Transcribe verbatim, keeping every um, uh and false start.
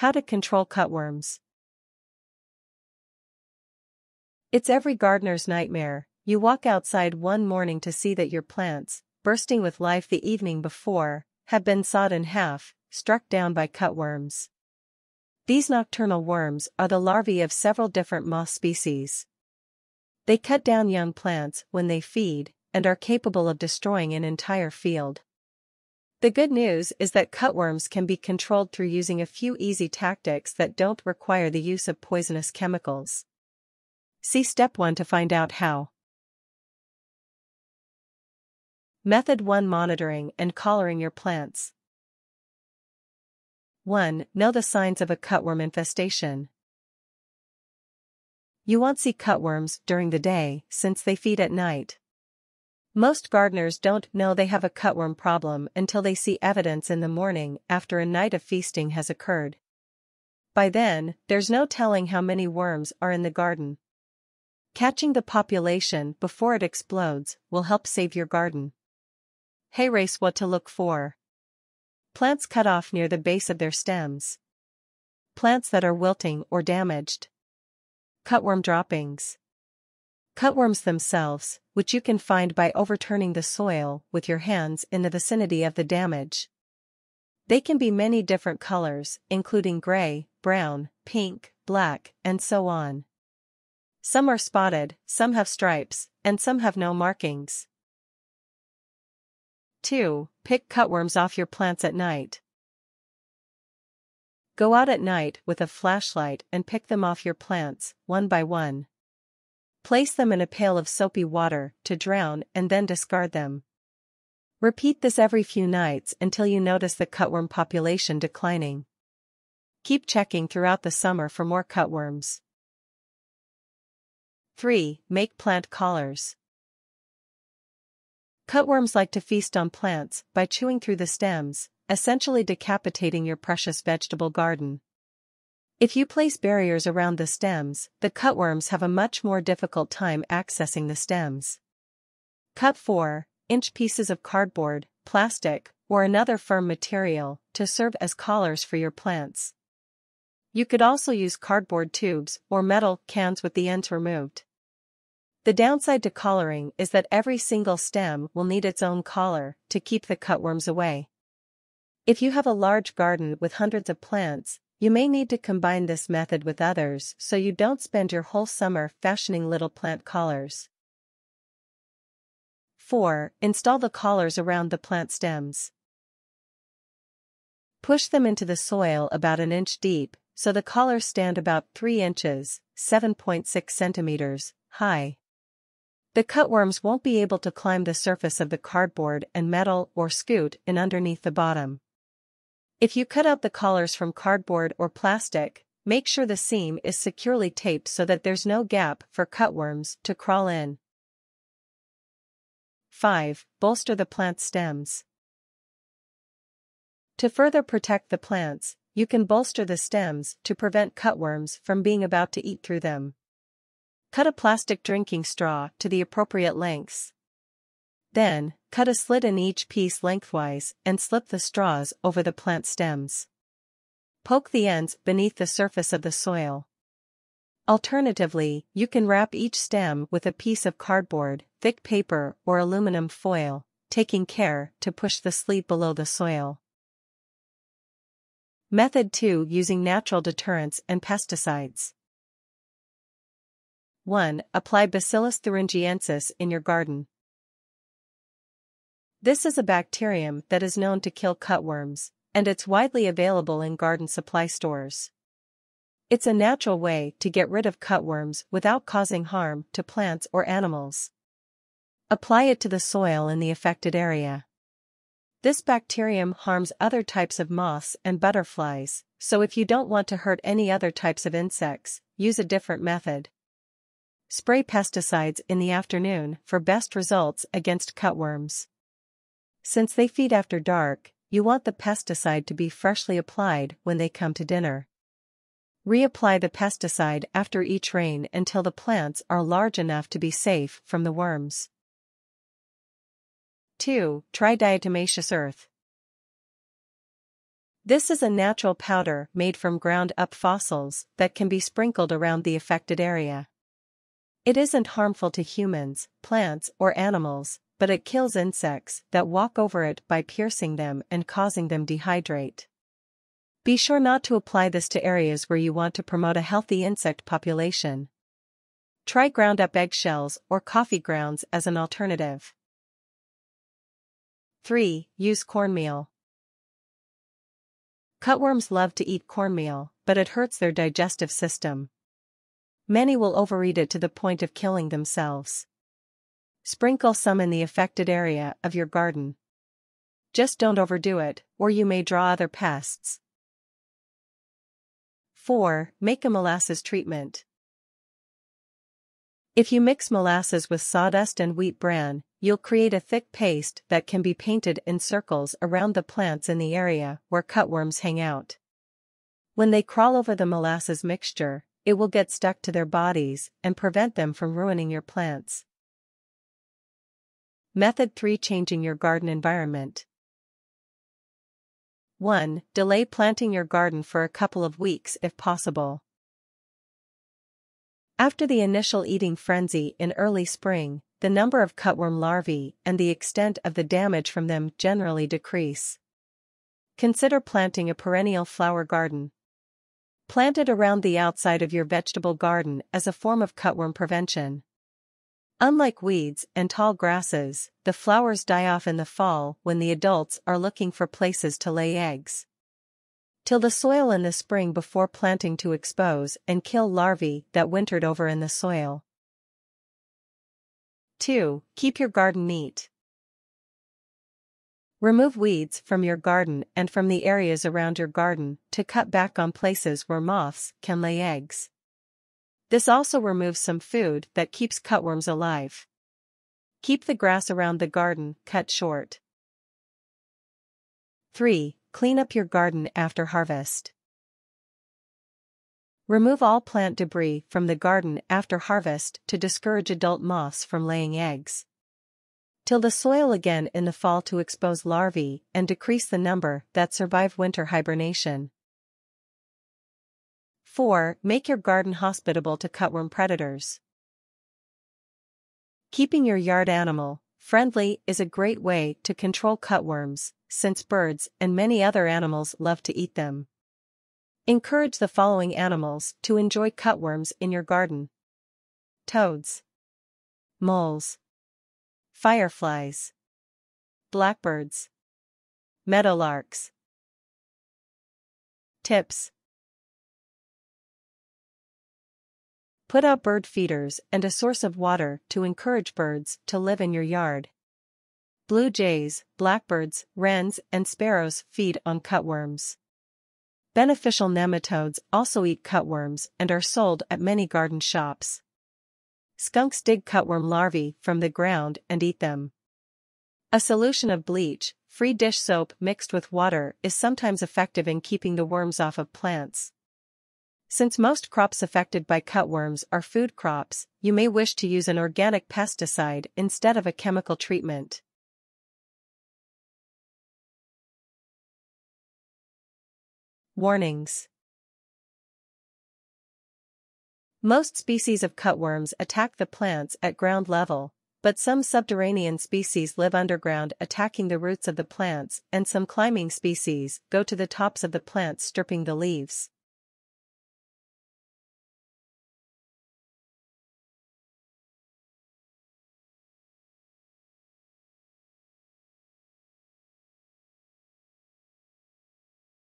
How to control cutworms. It's every gardener's nightmare. You walk outside one morning to see that your plants, bursting with life the evening before, have been sawed in half, struck down by cutworms. These nocturnal worms are the larvae of several different moth species. They cut down young plants when they feed, and are capable of destroying an entire field. The good news is that cutworms can be controlled through using a few easy tactics that don't require the use of poisonous chemicals. See Step one to find out how. Method one. Monitoring and collaring your plants. one. Know the signs of a cutworm infestation. You won't see cutworms during the day since they feed at night. Most gardeners don't know they have a cutworm problem until they see evidence in the morning after a night of feasting has occurred. By then, there's no telling how many worms are in the garden. Catching the population before it explodes will help save your garden. Here's what to look for. Plants cut off near the base of their stems. Plants that are wilting or damaged. Cutworm droppings. Cutworms themselves, which you can find by overturning the soil with your hands in the vicinity of the damage. They can be many different colors, including gray, brown, pink, black, and so on. Some are spotted, some have stripes, and some have no markings. two. Pick cutworms off your plants at night. Go out at night with a flashlight and pick them off your plants, one by one. Place them in a pail of soapy water to drown and then discard them. Repeat this every few nights until you notice the cutworm population declining. Keep checking throughout the summer for more cutworms. three. Make plant collars. Cutworms like to feast on plants by chewing through the stems, essentially decapitating your precious vegetable garden. If you place barriers around the stems, the cutworms have a much more difficult time accessing the stems. Cut four inch pieces of cardboard, plastic, or another firm material to serve as collars for your plants. You could also use cardboard tubes or metal cans with the ends removed. The downside to collaring is that every single stem will need its own collar to keep the cutworms away. If you have a large garden with hundreds of plants, you may need to combine this method with others so you don't spend your whole summer fashioning little plant collars. four. Install the collars around the plant stems. Push them into the soil about an inch deep, so the collars stand about three inches, seven point six centimeters, high. The cutworms won't be able to climb the surface of the cardboard and metal or scoot in underneath the bottom. If you cut out the collars from cardboard or plastic, make sure the seam is securely taped so that there's no gap for cutworms to crawl in. five. Bolster the plant stems. To further protect the plants, you can bolster the stems to prevent cutworms from being about to eat through them. Cut a plastic drinking straw to the appropriate lengths. Then, cut a slit in each piece lengthwise and slip the straws over the plant stems. Poke the ends beneath the surface of the soil. Alternatively, you can wrap each stem with a piece of cardboard, thick paper, or aluminum foil, taking care to push the sleeve below the soil. Method two. Using natural deterrents and pesticides. one. Apply Bacillus thuringiensis in your garden. This is a bacterium that is known to kill cutworms, and it's widely available in garden supply stores. It's a natural way to get rid of cutworms without causing harm to plants or animals. Apply it to the soil in the affected area. This bacterium harms other types of moths and butterflies, so if you don't want to hurt any other types of insects, use a different method. Spray pesticides in the afternoon for best results against cutworms. Since they feed after dark, you want the pesticide to be freshly applied when they come to dinner. Reapply the pesticide after each rain until the plants are large enough to be safe from the worms. two. Try diatomaceous earth. This is a natural powder made from ground-up fossils that can be sprinkled around the affected area. It isn't harmful to humans, plants, or animals, but it kills insects that walk over it by piercing them and causing them to dehydrate. Be sure not to apply this to areas where you want to promote a healthy insect population. Try ground-up eggshells or coffee grounds as an alternative. three. Use cornmeal. Cutworms love to eat cornmeal, but it hurts their digestive system. Many will overeat it to the point of killing themselves. Sprinkle some in the affected area of your garden. Just don't overdo it, or you may draw other pests. four. Make a molasses treatment. If you mix molasses with sawdust and wheat bran, you'll create a thick paste that can be painted in circles around the plants in the area where cutworms hang out. When they crawl over the molasses mixture, it will get stuck to their bodies and prevent them from ruining your plants. Method three. Changing your garden environment. one. Delay planting your garden for a couple of weeks if possible. After the initial eating frenzy in early spring, the number of cutworm larvae and the extent of the damage from them generally decrease. Consider planting a perennial flower garden. Plant it around the outside of your vegetable garden as a form of cutworm prevention. Unlike weeds and tall grasses, the flowers die off in the fall when the adults are looking for places to lay eggs. Till the soil in the spring before planting to expose and kill larvae that wintered over in the soil. two. Keep your garden neat. Remove weeds from your garden and from the areas around your garden to cut back on places where moths can lay eggs. This also removes some food that keeps cutworms alive. Keep the grass around the garden cut short. three. Clean up your garden after harvest. Remove all plant debris from the garden after harvest to discourage adult moths from laying eggs. Till the soil again in the fall to expose larvae and decrease the number that survive winter hibernation. four. Make your garden hospitable to cutworm predators. Keeping your yard animal friendly is a great way to control cutworms, since birds and many other animals love to eat them. Encourage the following animals to enjoy cutworms in your garden: toads, moles, fireflies, blackbirds, meadowlarks. Tips: put out bird feeders and a source of water to encourage birds to live in your yard. Blue jays, blackbirds, wrens, and sparrows feed on cutworms. Beneficial nematodes also eat cutworms and are sold at many garden shops. Skunks dig cutworm larvae from the ground and eat them. A solution of bleach, free dish soap mixed with water is sometimes effective in keeping the worms off of plants. Since most crops affected by cutworms are food crops, you may wish to use an organic pesticide instead of a chemical treatment. Warnings. Most species of cutworms attack the plants at ground level, but some subterranean species live underground attacking the roots of the plants, and some climbing species go to the tops of the plants stripping the leaves.